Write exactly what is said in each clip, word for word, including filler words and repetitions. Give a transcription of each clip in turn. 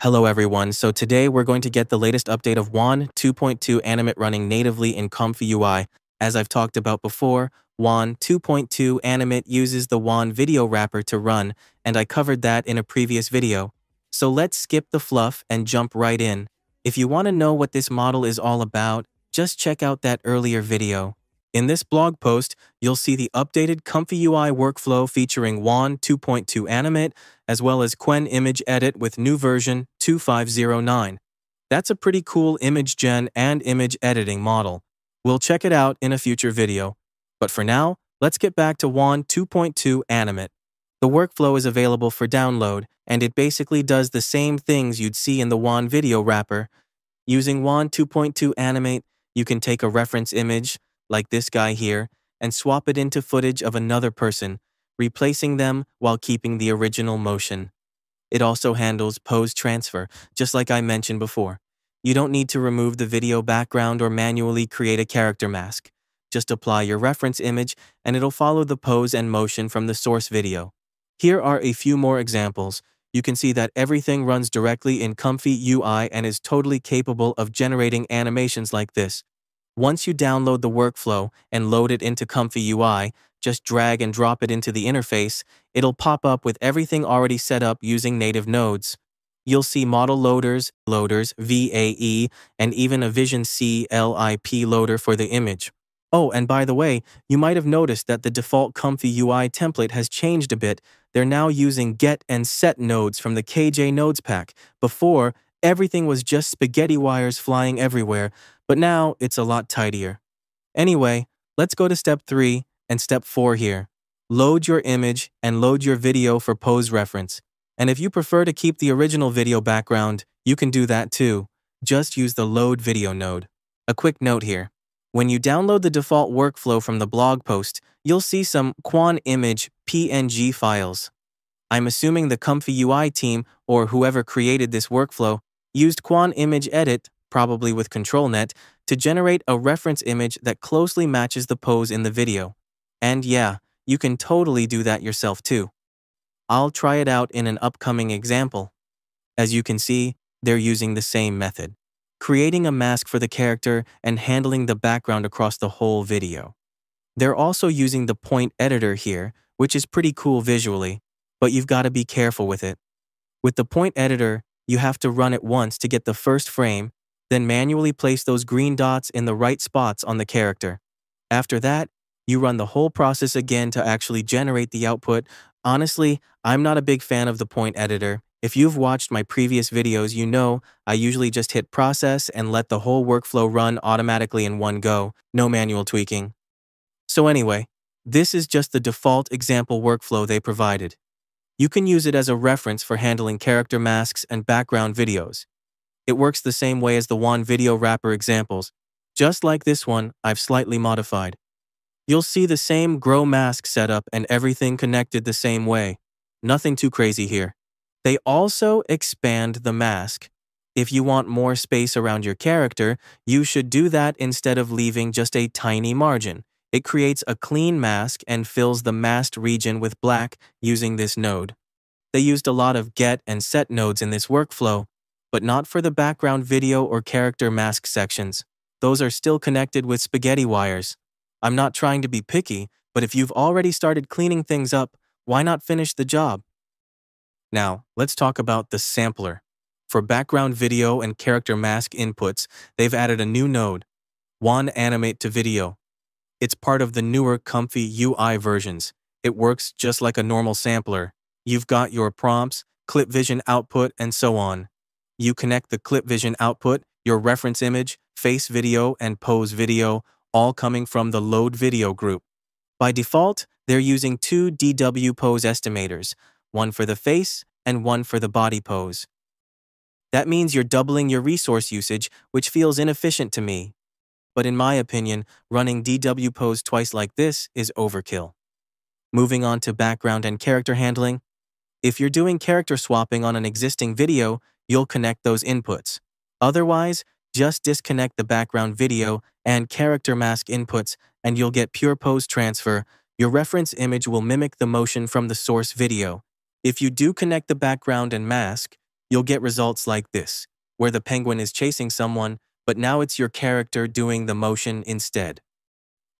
Hello everyone, so today we're going to get the latest update of WAN two point two Animate running natively in ComfyUI. As I've talked about before, WAN two point two Animate uses the WAN video wrapper to run, and I covered that in a previous video. So let's skip the fluff and jump right in. If you want to know what this model is all about, just check out that earlier video. In this blog post, you'll see the updated ComfyUI workflow featuring WAN two point two Animate, as well as Qwen Image Edit with new version two five zero nine. That's a pretty cool image gen and image editing model. We'll check it out in a future video. But for now, let's get back to WAN two point two Animate. The workflow is available for download, and it basically does the same things you'd see in the WAN video wrapper. Using WAN two point two Animate, you can take a reference image, like this guy here, and swap it into footage of another person, replacing them while keeping the original motion. It also handles pose transfer, just like I mentioned before. You don't need to remove the video background or manually create a character mask. Just apply your reference image and it'll follow the pose and motion from the source video. Here are a few more examples. You can see that everything runs directly in ComfyUI and is totally capable of generating animations like this. Once you download the workflow and load it into ComfyUI, just drag and drop it into the interface, it'll pop up with everything already set up using native nodes. You'll see model loaders, loaders, V A E, and even a Vision C L I P loader for the image. Oh, and by the way, you might have noticed that the default ComfyUI template has changed a bit. They're now using get and set nodes from the K J Nodes pack. Before, everything was just spaghetti wires flying everywhere, but now it's a lot tidier. Anyway, let's go to step three and step four here. Load your image and load your video for pose reference. And if you prefer to keep the original video background, you can do that too. Just use the Load Video node. A quick note here. When you download the default workflow from the blog post, you'll see some Qwen Image P N G files. I'm assuming the ComfyUI team, or whoever created this workflow, used Qwen Image Edit, probably with ControlNet, to generate a reference image that closely matches the pose in the video. And yeah, you can totally do that yourself too. I'll try it out in an upcoming example. As you can see, they're using the same method, creating a mask for the character and handling the background across the whole video. They're also using the point editor here, which is pretty cool visually, but you've got to be careful with it. With the point editor, you have to run it once to get the first frame, then manually place those green dots in the right spots on the character. After that, you run the whole process again to actually generate the output. Honestly, I'm not a big fan of the point editor. If you've watched my previous videos, you know I usually just hit process and let the whole workflow run automatically in one go, no manual tweaking. So anyway, this is just the default example workflow they provided. You can use it as a reference for handling character masks and background videos. It works the same way as the WAN video wrapper examples. Just like this one, I've slightly modified. You'll see the same grow mask setup and everything connected the same way. Nothing too crazy here. They also expand the mask. If you want more space around your character, you should do that instead of leaving just a tiny margin. It creates a clean mask and fills the masked region with black using this node. They used a lot of get and set nodes in this workflow, but not for the background video or character mask sections. Those are still connected with spaghetti wires. I'm not trying to be picky, but if you've already started cleaning things up, why not finish the job? Now, let's talk about the sampler. For background video and character mask inputs, they've added a new node, WAN Animate to Video. It's part of the newer ComfyUI versions. It works just like a normal sampler. You've got your prompts, clip vision output, and so on. You connect the clip vision output, your reference image, face video, and pose video, all coming from the Load Video group. By default, they're using two D W Pose estimators, one for the face and one for the body pose. That means you're doubling your resource usage, which feels inefficient to me. But in my opinion, running D W Pose twice like this is overkill. Moving on to background and character handling. If you're doing character swapping on an existing video, you'll connect those inputs. Otherwise, just disconnect the background video and character mask inputs and you'll get pure pose transfer. Your reference image will mimic the motion from the source video. If you do connect the background and mask, you'll get results like this, where the penguin is chasing someone, but now it's your character doing the motion instead.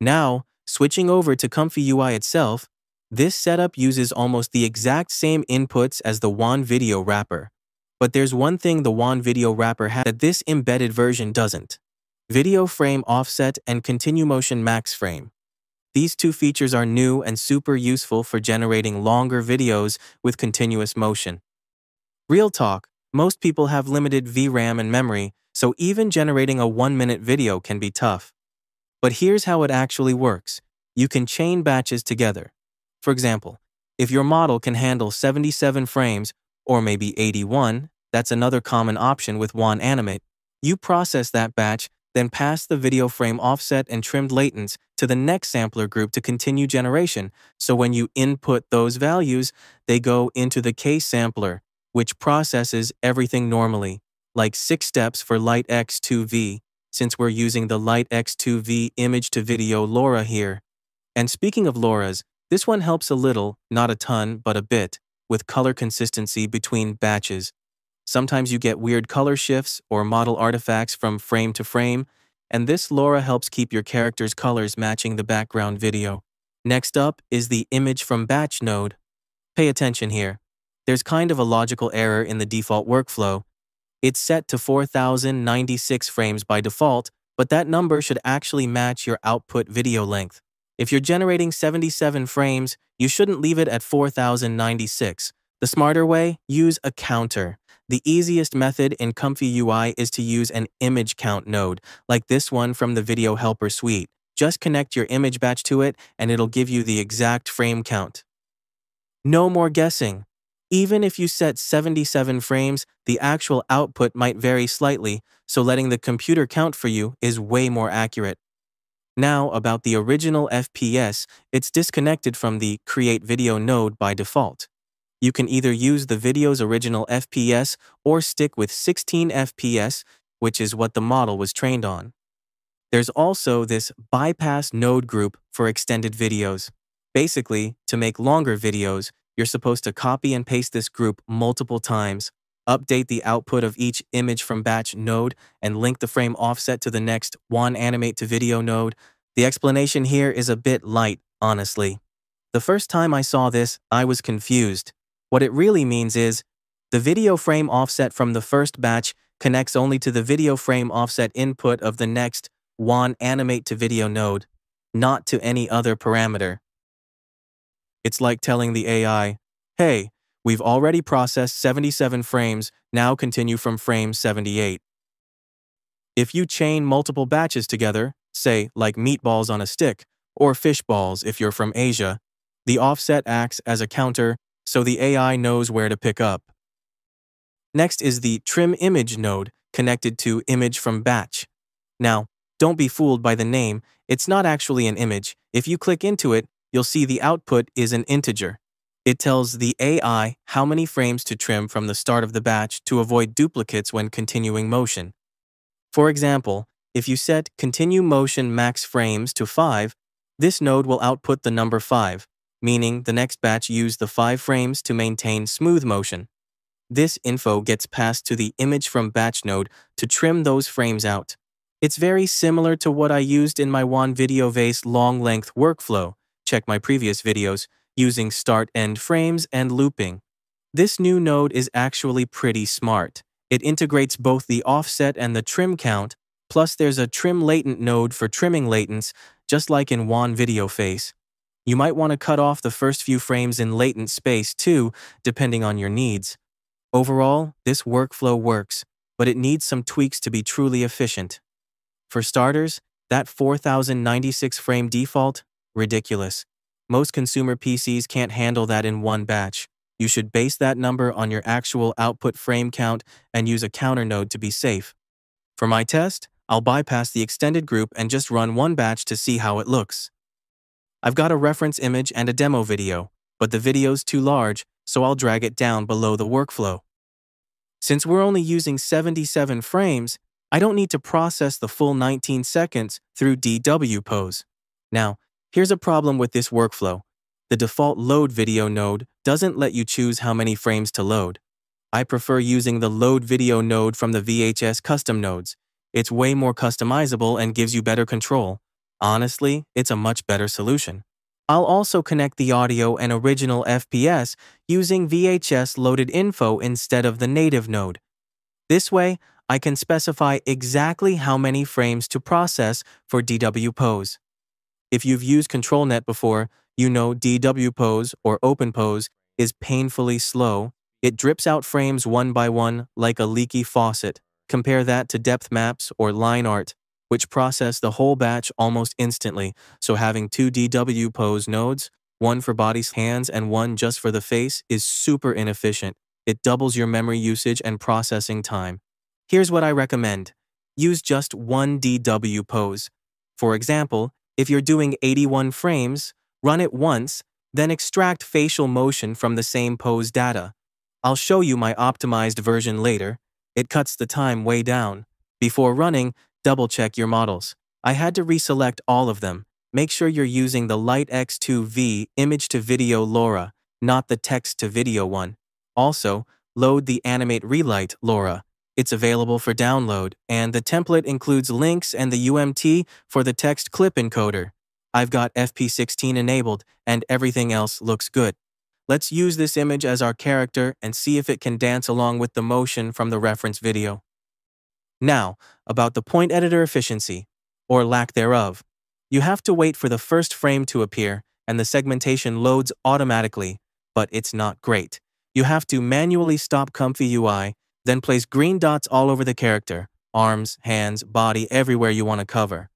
Now, switching over to ComfyUI itself, this setup uses almost the exact same inputs as the WAN video wrapper. But there's one thing the WAN video wrapper has that this embedded version doesn't. Video frame offset and continue motion max frame. These two features are new and super useful for generating longer videos with continuous motion. Real talk, most people have limited V RAM and memory, so even generating a one-minute video can be tough. But here's how it actually works. You can chain batches together. For example, if your model can handle seventy-seven frames, or maybe eighty-one, that's another common option with WAN Animate, you process that batch, then pass the video frame offset and trimmed latents to the next sampler group to continue generation, so when you input those values, they go into the K sampler, which processes everything normally, like six steps for Light-X two V, since we're using the Light-X two V image to video LoRA here. And speaking of LoRAs, this one helps a little, not a ton, but a bit, with color consistency between batches. Sometimes you get weird color shifts or model artifacts from frame to frame, and this LoRA helps keep your character's colors matching the background video. Next up is the image from batch node. Pay attention here. There's kind of a logical error in the default workflow. It's set to four thousand ninety-six frames by default, but that number should actually match your output video length. If you're generating seventy-seven frames, you shouldn't leave it at four thousand ninety-six. The smarter way, use a counter. The easiest method in ComfyUI is to use an image count node, like this one from the Video Helper suite. Just connect your image batch to it, and it'll give you the exact frame count. No more guessing. Even if you set seventy-seven frames, the actual output might vary slightly, so letting the computer count for you is way more accurate. Now, about the original F P S, it's disconnected from the Create Video node by default. You can either use the video's original F P S or stick with sixteen F P S, which is what the model was trained on. There's also this bypass node group for extended videos. Basically, to make longer videos, you're supposed to copy and paste this group multiple times, update the output of each image from batch node, and link the frame offset to the next WAN Animate to Video node. The explanation here is a bit light, honestly. The first time I saw this, I was confused. What it really means is, the video frame offset from the first batch connects only to the video frame offset input of the next WAN Animate to Video node, not to any other parameter. It's like telling the A I, hey, we've already processed seventy-seven frames, now continue from frame seventy-eight. If you chain multiple batches together, say like meatballs on a stick, or fish balls if you're from Asia, the offset acts as a counter, so the A I knows where to pick up. Next is the Trim Image node, connected to Image from Batch. Now, don't be fooled by the name, it's not actually an image. If you click into it, you'll see the output is an integer. It tells the A I how many frames to trim from the start of the batch to avoid duplicates when continuing motion. For example, if you set Continue Motion Max Frames to five, this node will output the number five, meaning the next batch used the five frames to maintain smooth motion. This info gets passed to the Image from Batch node to trim those frames out. It's very similar to what I used in my WAN Video VACE long length workflow, check my previous videos, using start-end frames and looping. This new node is actually pretty smart. It integrates both the offset and the trim count, plus there's a trim latent node for trimming latents, just like in WAN Video VACE. You might want to cut off the first few frames in latent space too, depending on your needs. Overall, this workflow works, but it needs some tweaks to be truly efficient. For starters, that four thousand ninety-six frame default? Ridiculous. Most consumer P Cs can't handle that in one batch. You should base that number on your actual output frame count and use a counter node to be safe. For my test, I'll bypass the extended group and just run one batch to see how it looks. I've got a reference image and a demo video, but the video's too large, so I'll drag it down below the workflow. Since we're only using seventy-seven frames, I don't need to process the full nineteen seconds through D W Pose. Now, here's a problem with this workflow. The default Load Video node doesn't let you choose how many frames to load. I prefer using the Load Video node from the V H S custom nodes. It's way more customizable and gives you better control. Honestly, it's a much better solution. I'll also connect the audio and original F P S using V H S Loaded Info instead of the native node. This way, I can specify exactly how many frames to process for D W Pose. If you've used ControlNet before, you know D W Pose or Open Pose is painfully slow. It drips out frames one by one like a leaky faucet. Compare that to depth maps or line art, which process the whole batch almost instantly, so having two D W Pose nodes, one for body's hands and one just for the face, is super inefficient. It doubles your memory usage and processing time. Here's what I recommend. Use just one D W Pose. For example, if you're doing eighty-one frames, run it once, then extract facial motion from the same pose data. I'll show you my optimized version later. It cuts the time way down. Before running, double-check your models. I had to reselect all of them. Make sure you're using the Light-X two V Image-to-Video LoRA, not the Text-to-Video one. Also, load the Animate Relight LoRA. It's available for download, and the template includes links and the U M T for the text clip encoder. I've got F P sixteen enabled, and everything else looks good. Let's use this image as our character and see if it can dance along with the motion from the reference video. Now, about the point editor efficiency, or lack thereof. You have to wait for the first frame to appear, and the segmentation loads automatically, but it's not great. You have to manually stop ComfyUI, then place green dots all over the character, arms, hands, body, everywhere you want to cover.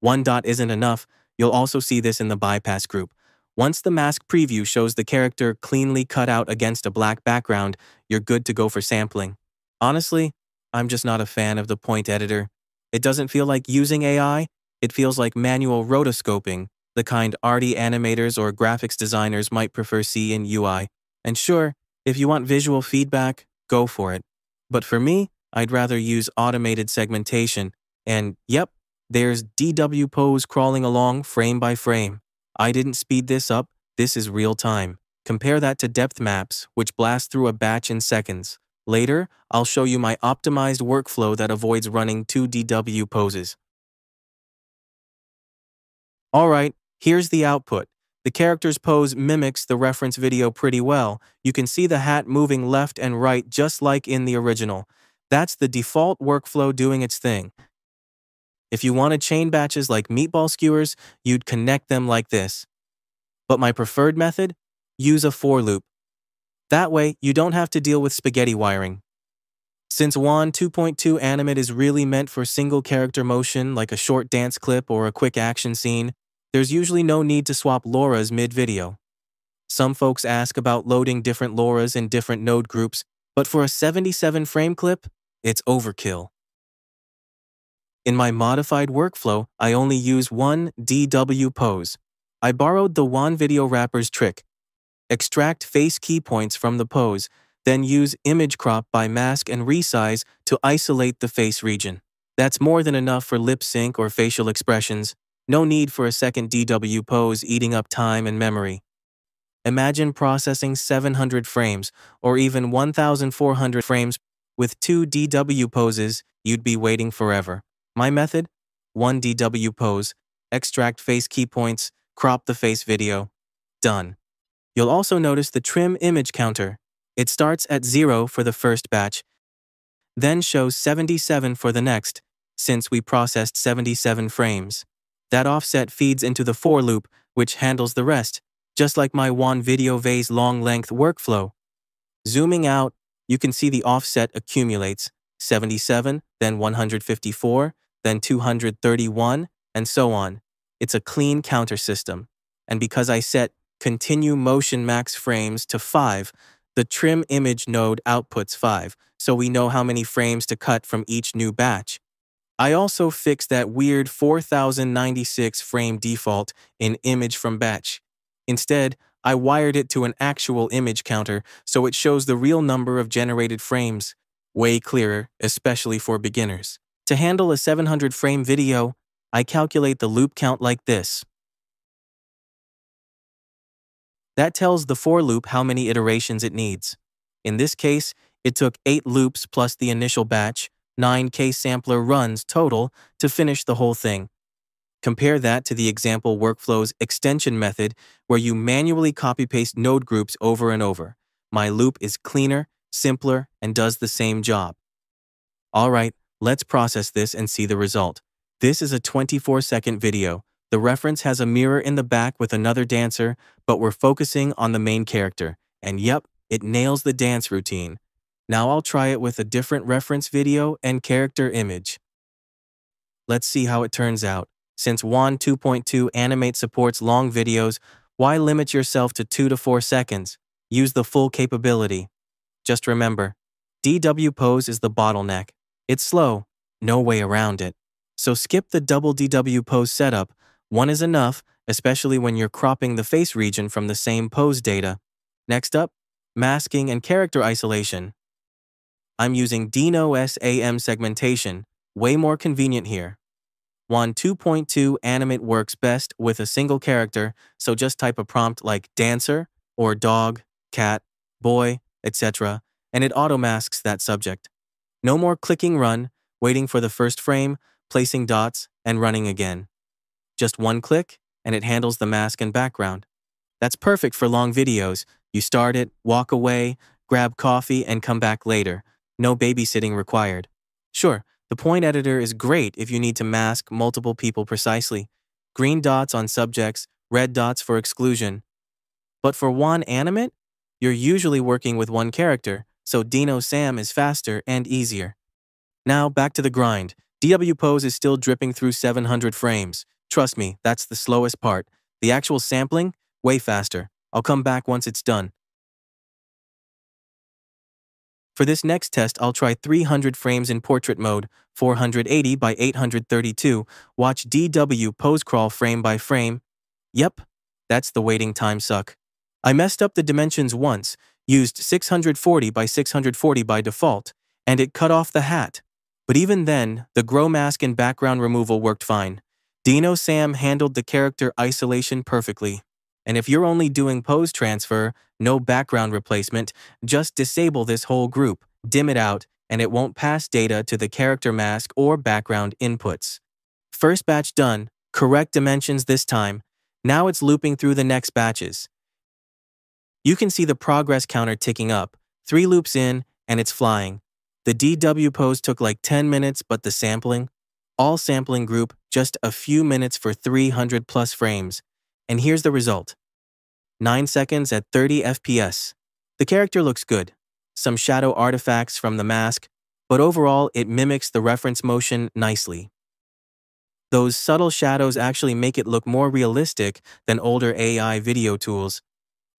One dot isn't enough, you'll also see this in the bypass group. Once the mask preview shows the character cleanly cut out against a black background, you're good to go for sampling. Honestly, I'm just not a fan of the point editor. It doesn't feel like using A I, it feels like manual rotoscoping, the kind arty animators or graphics designers might prefer see in U I. And sure, if you want visual feedback, go for it. But for me, I'd rather use automated segmentation. And yep, there's D W Pose crawling along frame by frame. I didn't speed this up, this is real time. Compare that to depth maps, which blast through a batch in seconds. Later, I'll show you my optimized workflow that avoids running two D W poses. Alright, here's the output. The character's pose mimics the reference video pretty well. You can see the hat moving left and right just like in the original. That's the default workflow doing its thing. If you want to chain batches like meatball skewers, you'd connect them like this. But my preferred method? Use a for loop. That way, you don't have to deal with spaghetti wiring. Since WAN two point two Animate is really meant for single character motion like a short dance clip or a quick action scene, there's usually no need to swap LoRAs mid-video. Some folks ask about loading different LoRAs in different node groups, but for a seventy-seven frame clip, it's overkill. In my modified workflow, I only use one D W pose. I borrowed the WAN video wrapper's trick. Extract face key points from the pose, then use image crop by mask and resize to isolate the face region. That's more than enough for lip sync or facial expressions. No need for a second D W pose eating up time and memory. Imagine processing seven hundred frames or even one thousand four hundred frames with two D W poses, you'd be waiting forever. My method? One D W pose, extract face key points, crop the face video. Done. You'll also notice the trim image counter. It starts at zero for the first batch, then shows seventy-seven for the next, since we processed seventy-seven frames. That offset feeds into the for loop, which handles the rest, just like my WAN Video VACE long-length workflow. Zooming out, you can see the offset accumulates, seventy-seven, then one hundred fifty-four, then two hundred thirty-one, and so on. It's a clean counter system. And because I set Continue Motion Max Frames to five, the Trim Image node outputs five, so we know how many frames to cut from each new batch. I also fixed that weird four thousand ninety-six frame default in Image from Batch. Instead, I wired it to an actual image counter, so it shows the real number of generated frames. Way clearer, especially for beginners. To handle a seven hundred frame video, I calculate the loop count like this. That tells the for loop how many iterations it needs. In this case, It took eight loops plus the initial batch, nine K sampler runs total to finish the whole thing. Compare that to the example workflow's extension method where you manually copy-paste node groups over and over. My loop is cleaner, simpler, and does the same job. Alright, let's process this and see the result. This is a twenty-four second video. The reference has a mirror in the back with another dancer, but we're focusing on the main character. And yep, it nails the dance routine. Now I'll try it with a different reference video and character image. Let's see how it turns out. Since WAN two point two Animate supports long videos, why limit yourself to two to four seconds? Use the full capability. Just remember, D W Pose is the bottleneck. It's slow, no way around it. So skip the double D W Pose setup. One is enough, especially when you're cropping the face region from the same pose data. Next up, masking and character isolation. I'm using Dino SAM segmentation, way more convenient here. WAN two point two Animate works best with a single character, so just type a prompt like dancer or dog, cat, boy, et cetera, and it auto-masks that subject. No more clicking run, waiting for the first frame, placing dots, and running again. Just one click, and it handles the mask and background. That's perfect for long videos. You start it, walk away, grab coffee, and come back later. No babysitting required. Sure. The point editor is great if you need to mask multiple people precisely. Green dots on subjects, red dots for exclusion. But for WAN Animate, you're usually working with one character, so Dino SAM is faster and easier. Now back to the grind. D W Pose is still dripping through seven hundred frames. Trust me, that's the slowest part. The actual sampling? Way faster. I'll come back once it's done. For this next test, I'll try three hundred frames in portrait mode, four eighty by eight thirty-two, watch D W Pose crawl frame by frame. Yep, that's the waiting time suck. I messed up the dimensions once, used six forty by six forty by default, and it cut off the hat. But even then, the grow mask and background removal worked fine. Dino SAM handled the character isolation perfectly. And if you're only doing pose transfer, no background replacement, just disable this whole group, dim it out, and it won't pass data to the character mask or background inputs. First batch done, correct dimensions this time. Now it's looping through the next batches. You can see the progress counter ticking up, three loops in, and it's flying. The D W Pose took like ten minutes, but the sampling? All sampling group, just a few minutes for three hundred plus frames. And here's the result. nine seconds at thirty F P S. The character looks good. Some shadow artifacts from the mask, but overall it mimics the reference motion nicely. Those subtle shadows actually make it look more realistic than older A I video tools.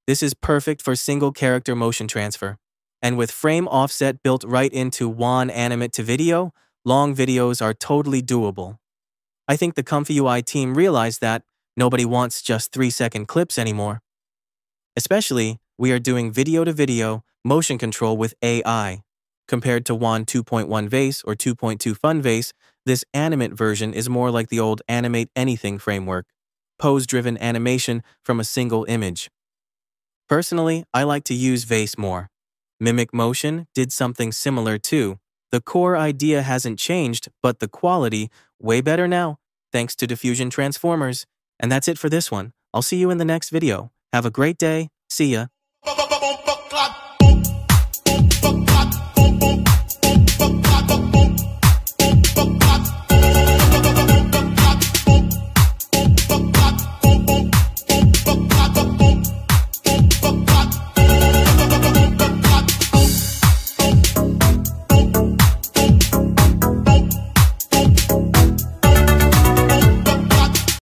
This is perfect for single character motion transfer. And with frame offset built right into WAN Animate to video, long videos are totally doable. I think the ComfyUI team realized that nobody wants just three second clips anymore. Especially, we are doing video-to-video motion control with A I. Compared to WAN two point one VACE or two point two Fun VACE, this Animate version is more like the old Animate Anything framework, pose-driven animation from a single image. Personally, I like to use VACE more. Mimic Motion did something similar too. The core idea hasn't changed, but the quality, way better now, thanks to diffusion transformers. And that's it for this one. I'll see you in the next video. Have a great day. See ya.